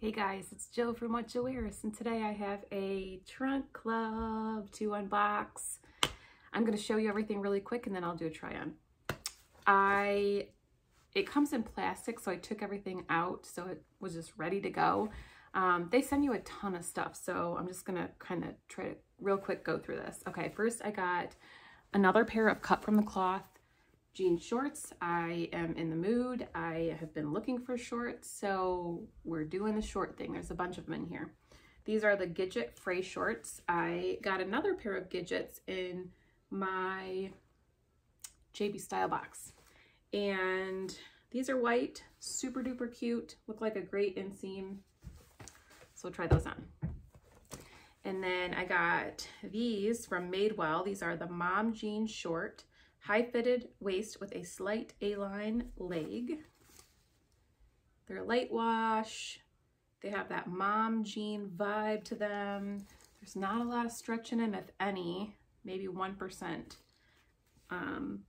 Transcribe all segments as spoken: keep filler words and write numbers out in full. Hey guys, it's Jill from What Jill Wears, and today I have a Trunk Club to unbox. I'm going to show you everything really quick and then I'll do a try on. I, it comes in plastic, so I took everything out so it was just ready to go. Um, they send you a ton of stuff, so I'm just going to kind of try to real quick go through this. Okay, first I got another pair of Cut from the Cloth jean shorts. I am in the mood. I have been looking for shorts, so we're doing the short thing. There's a bunch of them in here. These are the Gidget Frey shorts. I got another pair of Gidgets in my J B Style box, and these are white, super duper cute, look like a great inseam, so we'll try those on. And then I got these from Madewell. These are the mom jean short, high-fitted waist with a slight A-line leg. They're light wash. They have that mom jean vibe to them. There's not a lot of stretch in them, if any, maybe one percent. Um,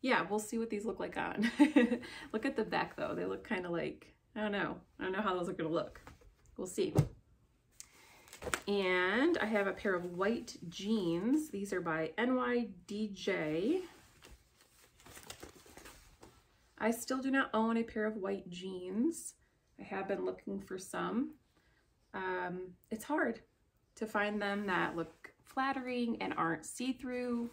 yeah, we'll see what these look like on. Look at the back, though. They look kind of like, I don't know. I don't know how those are going to look. We'll see. And I have a pair of white jeans. These are by N Y D J. I still do not own a pair of white jeans. I have been looking for some. Um, it's hard to find them that look flattering and aren't see-through.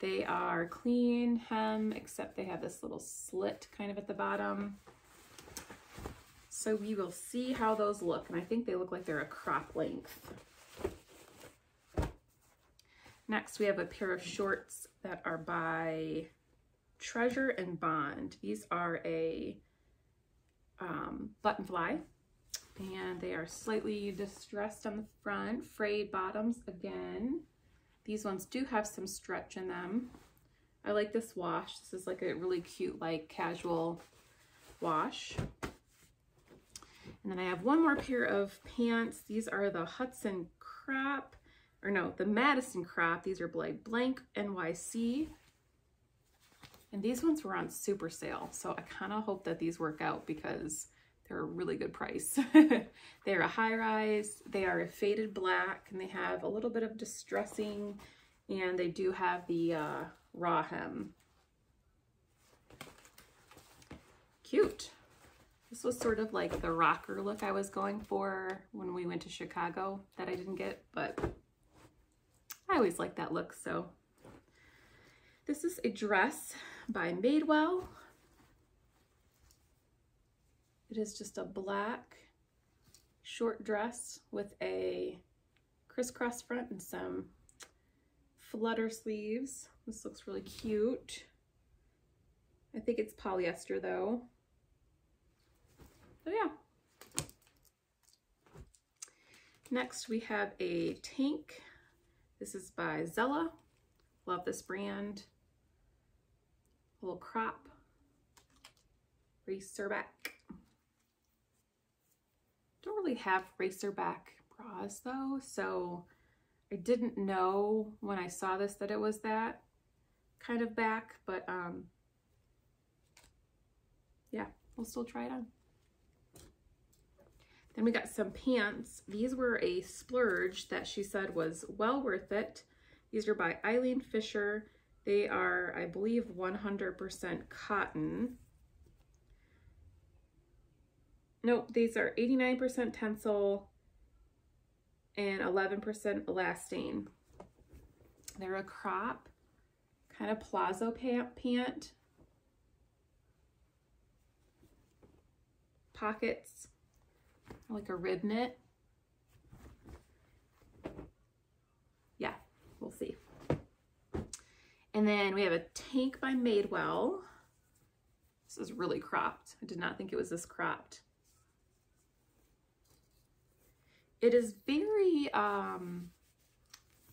They are clean hem, except they have this little slit kind of at the bottom. So we will see how those look, and I think they look like they're a crop length. Next, we have a pair of shorts that are by Treasure and Bond. These are a um, button fly, and they are slightly distressed on the front, frayed bottoms again. These ones do have some stretch in them. I like this wash. This is like a really cute, like casual wash. And then I have one more pair of pants. These are the Hudson crop, or no, the Madison crop. These are by blank N Y C. And these ones were on super sale. So I kind of hope that these work out because they're a really good price. They're a high rise. They are a faded black, and they have a little bit of distressing, and they do have the uh, raw hem. Cute. This was sort of like the rocker look I was going for when we went to Chicago that I didn't get, but I always like that look, so. This is a dress by Madewell. It is just a black short dress with a crisscross front and some flutter sleeves. This looks really cute. I think it's polyester though. So yeah. Next we have a tank. This is by Zella. Love this brand. A little crop. Racer back. Don't really have racer back bras though, so I didn't know when I saw this that it was that kind of back, but um, yeah, we'll still try it on. Then we got some pants. These were a splurge that she said was well worth it. These are by Eileen Fisher. They are, I believe, one hundred percent cotton. Nope, these are eighty-nine percent tencel and eleven percent elastane. They're a crop, kind of palazzo pant. Pockets. Like a rib knit. Yeah, we'll see. And then we have a tank by Madewell. This is really cropped. I did not think it was this cropped. It is very um,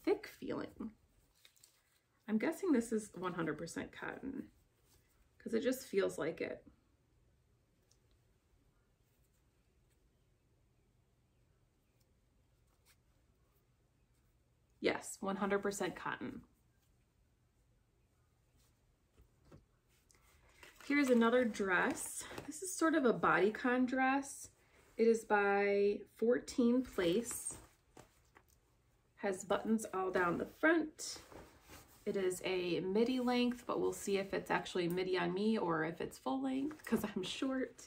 thick feeling. I'm guessing this is one hundred percent cotton because it just feels like it. Yes, one hundred percent cotton. Here's another dress. This is sort of a bodycon dress. It is by fourteen place. Has buttons all down the front. It is a midi length, but we'll see if it's actually midi on me or if it's full length because I'm short.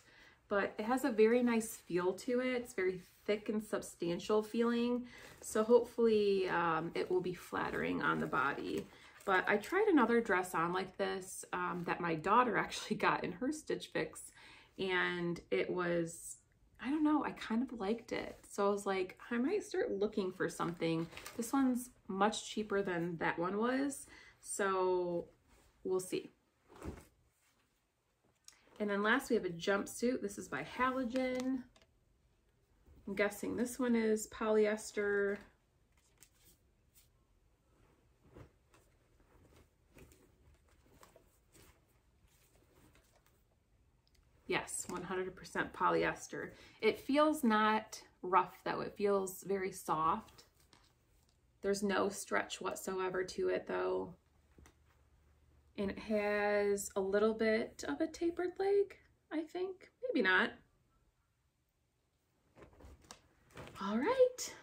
But it has a very nice feel to it. It's very thick and substantial feeling. So hopefully um, it will be flattering on the body. But I tried another dress on like this um, that my daughter actually got in her Stitch Fix. And it was, I don't know, I kind of liked it. So I was like, I might start looking for something. This one's much cheaper than that one was. So we'll see. And then last we have a jumpsuit. This is by Halogen. I'm guessing this one is polyester. Yes, one hundred percent polyester. It feels not rough though. It feels very soft. There's no stretch whatsoever to it though. And it has a little bit of a tapered leg, I think. Maybe not. All right,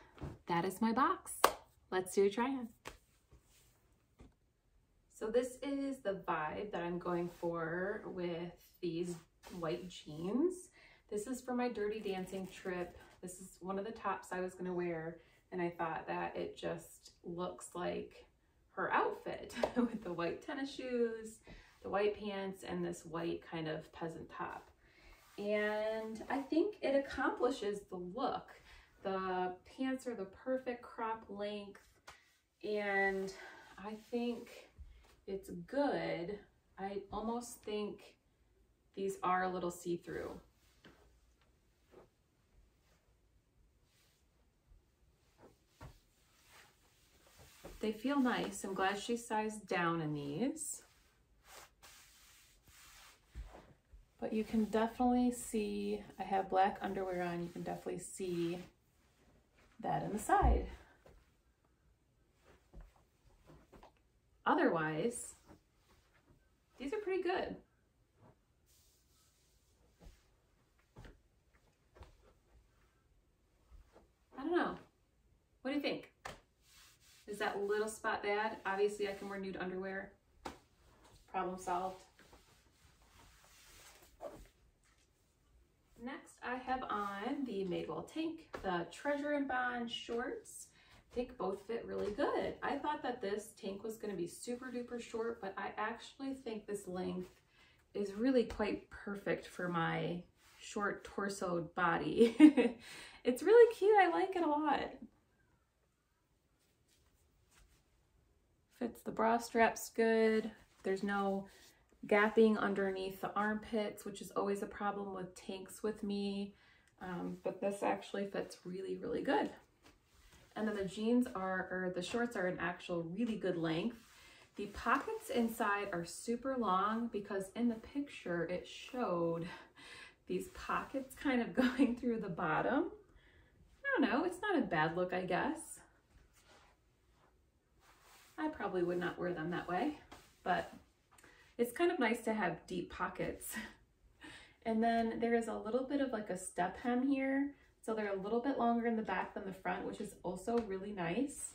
that is my box. Let's do a try on. So this is the vibe that I'm going for with these white jeans. This is for my Dirty Dancing trip. This is one of the tops I was gonna wear, and I thought that it just looks like her outfit with the white tennis shoes, the white pants, and this white kind of peasant top. And I think it accomplishes the look. The pants are the perfect crop length, and I think it's good. I almost think these are a little see-through. They feel nice. I'm glad she sized down in these. But you can definitely see, I have black underwear on, you can definitely see that in the side. Otherwise, these are pretty good. I don't know. What do you think? Is that little spot bad? Obviously, I can wear nude underwear. Problem solved. Next, I have on the Madewell tank, the Treasure and Bond shorts. I think both fit really good. I thought that this tank was going to be super duper short, but I actually think this length is really quite perfect for my short torsoed body. It's really cute. I like it a lot. Fits the bra straps good. There's no gapping underneath the armpits, which is always a problem with tanks with me. Um, but this actually fits really, really good. And then the jeans are, or the shorts are an actual really good length. The pockets inside are super long because in the picture it showed these pockets kind of going through the bottom. I don't know, it's not a bad look, I guess. I probably would not wear them that way, but it's kind of nice to have deep pockets. And then there is a little bit of like a step hem here. So they're a little bit longer in the back than the front, which is also really nice.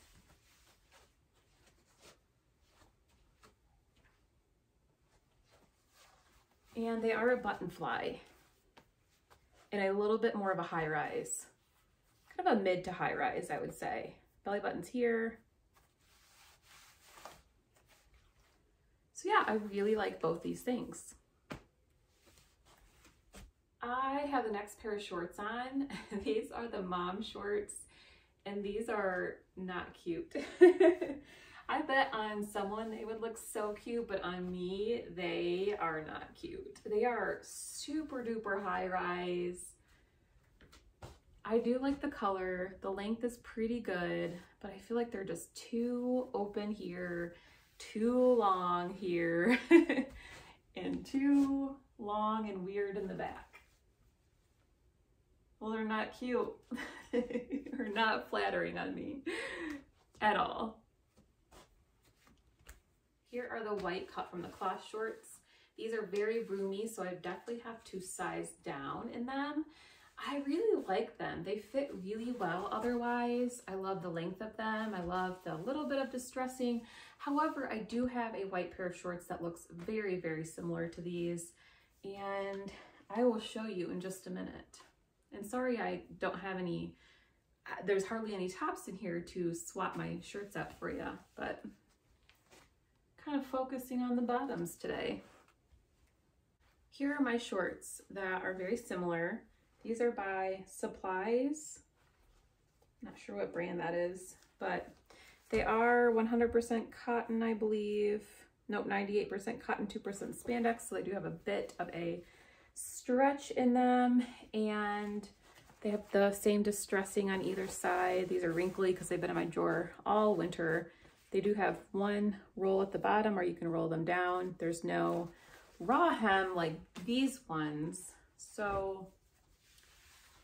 And they are a button fly and a little bit more of a high rise, kind of a mid to high rise, I would say. Belly buttons here. So yeah, I really like both these things. I have the next pair of shorts on. These are the mom shorts, and these are not cute. I bet on someone they would look so cute, but on me, they are not cute. They are super duper high rise. I do like the color. The length is pretty good, but I feel like they're just too open here, too long here, and too long and weird in the back. Well, they're not cute. They're not flattering on me at all. Here are the white Cut from the Cloth shorts. These are very roomy, so I definitely have to size down in them. I really like them. They fit really well otherwise. I love the length of them. I love the little bit of distressing. However, I do have a white pair of shorts that looks very, very similar to these, and I will show you in just a minute. And sorry, I don't have any, there's hardly any tops in here to swap my shirts out for you, but kind of focusing on the bottoms today. Here are my shorts that are very similar. These are by Supplies. Not sure what brand that is, but they are one hundred percent cotton, I believe. Nope, ninety-eight percent cotton, two percent spandex, so they do have a bit of a stretch in them, and they have the same distressing on either side. These are wrinkly because they've been in my drawer all winter. They do have one roll at the bottom, or you can roll them down. There's no raw hem like these ones, so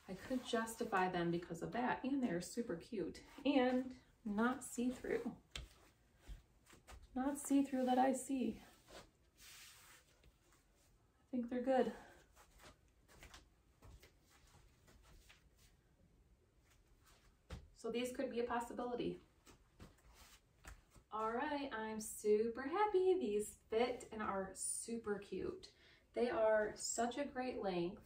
I could justify them because of that, and they're super cute and not see-through. Not see-through that I see. I think they're good. So these could be a possibility. All right, I'm super happy. These fit and are super cute. They are such a great length.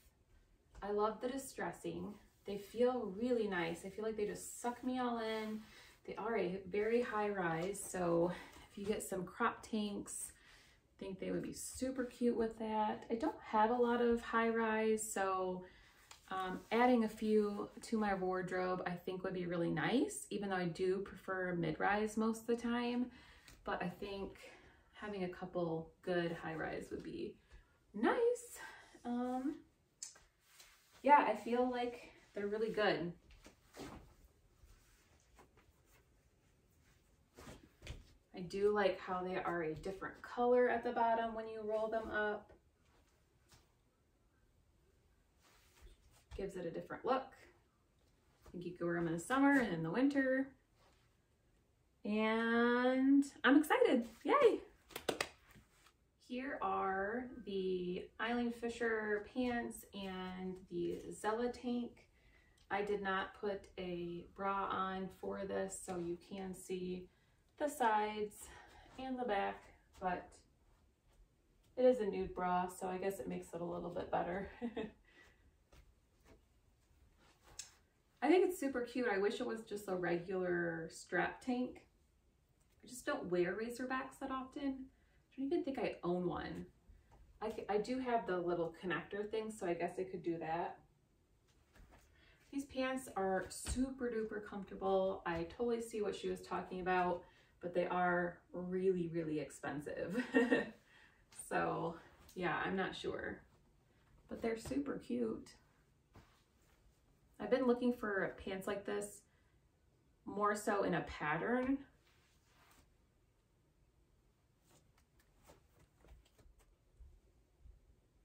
I love the distressing. They feel really nice. I feel like they just suck me all in. They are a very high rise, so if you get some crop tanks, I think they would be super cute with that. I don't have a lot of high rise, so um, adding a few to my wardrobe I think would be really nice, even though I do prefer mid-rise most of the time, but I think having a couple good high rise would be nice. Um, Yeah, I feel like they're really good. I do like how they are a different color at the bottom when you roll them up. Gives it a different look. I think you can wear them in the summer and in the winter. And I'm excited, yay! Here are the Eileen Fisher pants and the Zella tank. I did not put a bra on for this, so you can see the sides and the back, but it is a nude bra, so I guess it makes it a little bit better. I think it's super cute. I wish it was just a regular strap tank. I just don't wear razorbacks that often. I don't even think I own one. I, I do have the little connector thing, so I guess I could do that. These pants are super duper comfortable. I totally see what she was talking about, but they are really, really expensive. So yeah, I'm not sure, but they're super cute. I've been looking for pants like this more so in a pattern.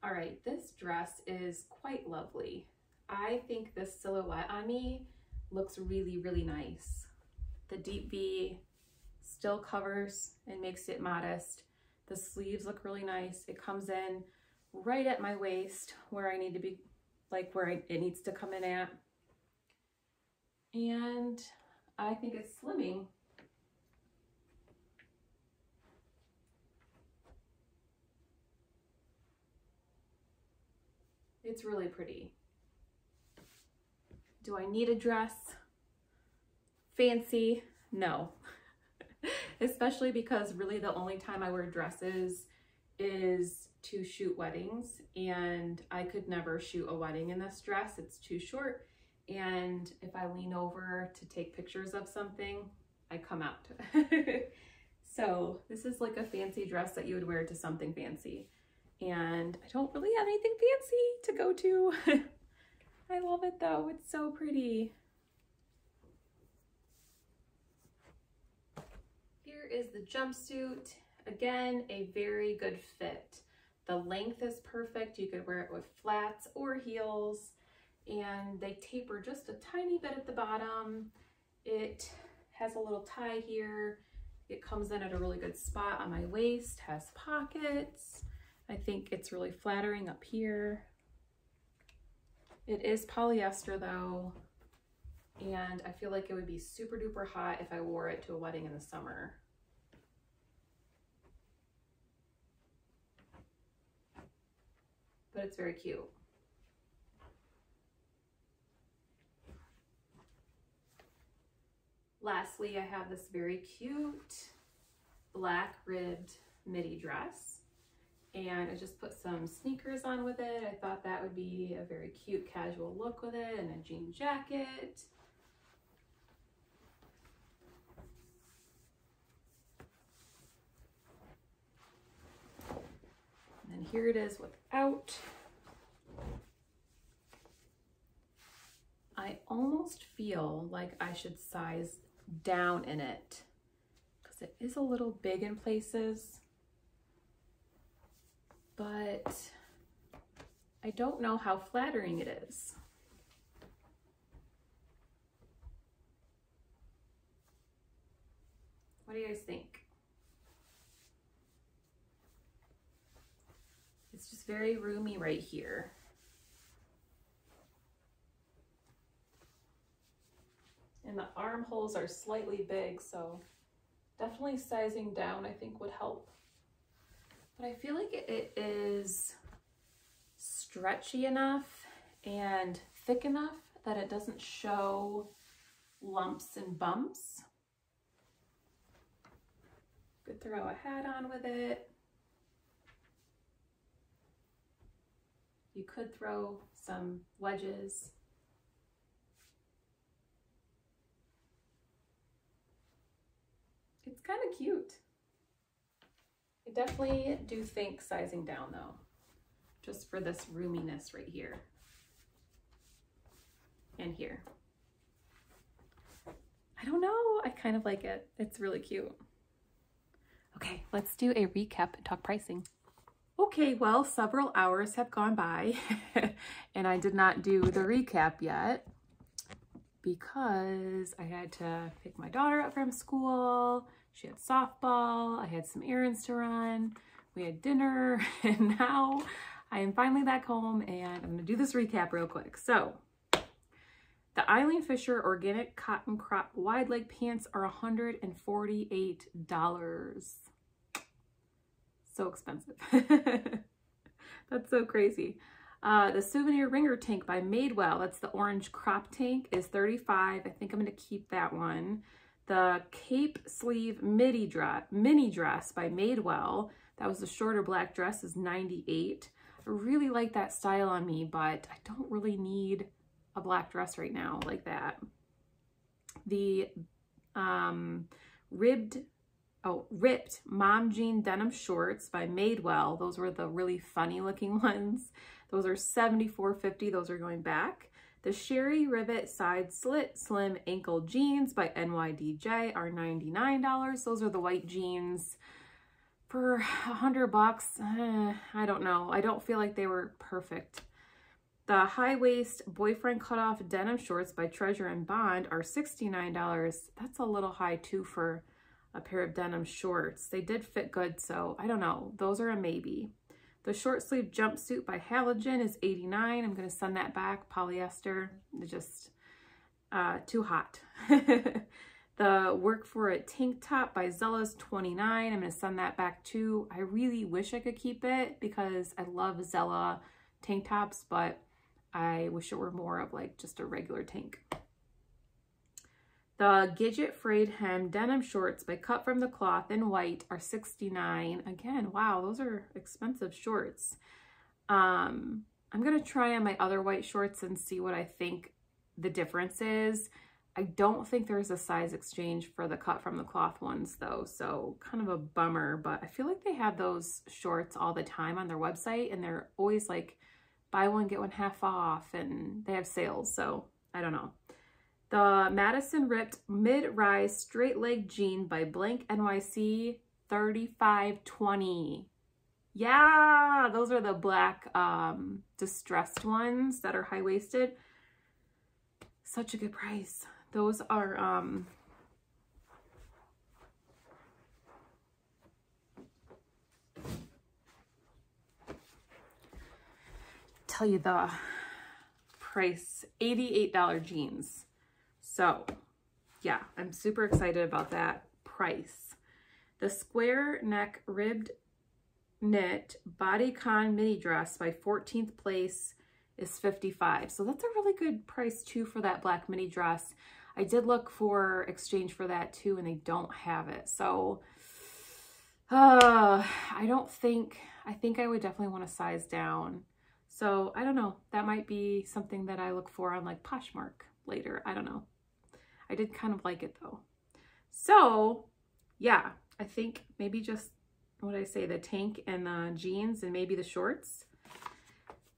All right, this dress is quite lovely. I think this silhouette on me looks really, really nice. The deep V still covers and makes it modest. The sleeves look really nice. It comes in right at my waist where I need to be, like where I, it needs to come in at. And I think it's slimming. It's really pretty. Do I need a dress? Fancy? No. Especially because really the only time I wear dresses is to shoot weddings, and I could never shoot a wedding in this dress. It's too short, and if I lean over to take pictures of something, I come out. So this is like a fancy dress that you would wear to something fancy. And I don't really have anything fancy to go to. I love it though, it's so pretty. Here is the jumpsuit. Again, a very good fit. The length is perfect. You could wear it with flats or heels, and they taper just a tiny bit at the bottom. It has a little tie here. It comes in at a really good spot on my waist, has pockets. I think it's really flattering up here. It is polyester though, and I feel like it would be super duper hot if I wore it to a wedding in the summer. But it's very cute. Lastly, I have this very cute black ribbed midi dress, and I just put some sneakers on with it. I thought that would be a very cute casual look with it, and a jean jacket. And here it is without. I almost feel like I should size down in it because it is a little big in places, but I don't know how flattering it is. What do you guys think? It's just very roomy right here. And the armholes are slightly big, so definitely sizing down I think would help. But I feel like it is stretchy enough and thick enough that it doesn't show lumps and bumps. Could throw a hat on with it. You could throw some wedges. It's kind of cute. I definitely do think sizing down though, just for this roominess right here and here. I don't know, I kind of like it. It's really cute. Okay, let's do a recap and talk pricing. Okay, well, several hours have gone by and I did not do the recap yet because I had to pick my daughter up from school. She had softball, I had some errands to run, we had dinner, and now I am finally back home and I'm gonna do this recap real quick. So, the Eileen Fisher Organic Cotton Crop Wide Leg Pants are one hundred forty-eight dollars. So expensive. That's so crazy. Uh, the Souvenir Ringer Tank by Madewell, that's the orange crop tank, is thirty-five dollars. I think I'm gonna keep that one. The Cape Sleeve midi dress, Mini Dress by Madewell, that was the shorter black dress, is ninety-eight dollars. I really like that style on me, but I don't really need a black dress right now like that. The um, ribbed, oh, ripped Mom Jean Denim Shorts by Madewell. Those were the really funny looking ones. Those are seventy-four fifty. Those are going back. The Sherry Rivet Side Slit Slim Ankle Jeans by N Y D J are ninety-nine dollars. Those are the white jeans for a hundred bucks. Uh, I don't know. I don't feel like they were perfect. The High Waist Boyfriend Cutoff Denim Shorts by Treasure and Bond are sixty-nine dollars. That's a little high too for a pair of denim shorts. They did fit good, so I don't know. Those are a maybe. The short sleeve jumpsuit by Halogen is eighty-nine dollars. I'm going to send that back. Polyester, just uh, too hot. The Work For It tank top by Zella is twenty-nine dollars. I'm going to send that back too. I really wish I could keep it because I love Zella tank tops, but I wish it were more of like just a regular tank. The Gidget Frayed Hem Denim Shorts by Cut From the Cloth in white are sixty-nine dollars. Again, wow, those are expensive shorts. Um, I'm going to try on my other white shorts and see what I think the difference is. I don't think there's a size exchange for the Cut From the Cloth ones though, so kind of a bummer, but I feel like they have those shorts all the time on their website and they're always like, buy one, get one half off, and they have sales, so I don't know. The Madison Ripped Mid-Rise Straight Leg Jean by Blank N Y C, thirty-five twenty. Yeah, those are the black um, distressed ones that are high-waisted. Such a good price. Those are, um, tell you the price, eighty-eight dollar jeans. So yeah, I'm super excited about that price. The square neck ribbed knit bodycon mini dress by fourteenth Place is fifty-five dollars. So that's a really good price too for that black mini dress. I did look for exchange for that too, and they don't have it. So uh, I don't think, I think I would definitely want to size down. So I don't know, that might be something that I look for on like Poshmark later. I don't know. I did kind of like it though. So yeah, I think maybe just, what did I say, the tank and the jeans and maybe the shorts.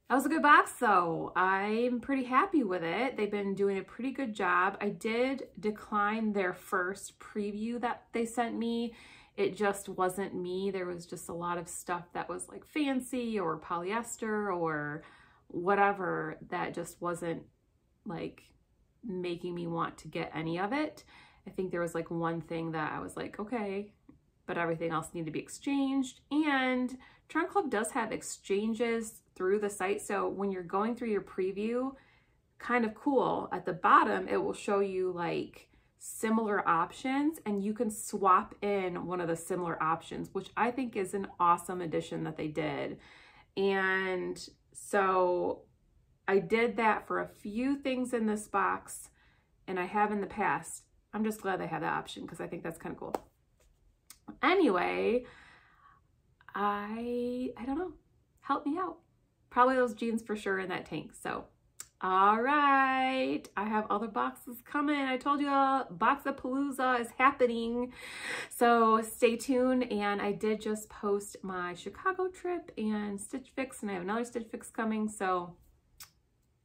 That was a good box though. I'm pretty happy with it. They've been doing a pretty good job. I did decline their first preview that they sent me. It just wasn't me. There was just a lot of stuff that was like fancy or polyester or whatever that just wasn't like making me want to get any of it. I think there was like one thing that I was like, okay, but everything else needed to be exchanged. And Trunk Club does have exchanges through the site. So when you're going through your preview, kind of cool, at the bottom, it will show you like similar options, and you can swap in one of the similar options, which I think is an awesome addition that they did. And so I did that for a few things in this box, and I have in the past. I'm just glad they had that option because I think that's kind of cool. Anyway, I, I don't know, help me out. Probably those jeans for sure in that tank. So, all right, I have other boxes coming. I told you all, Boxapalooza is happening. So stay tuned. And I did just post my Chicago trip and Stitch Fix, and I have another Stitch Fix coming. So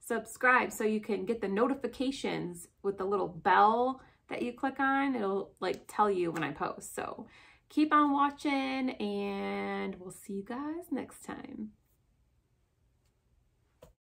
subscribe so you can get the notifications with the little bell that you click on. It'll like tell you when I post. So keep on watching, and we'll see you guys next time.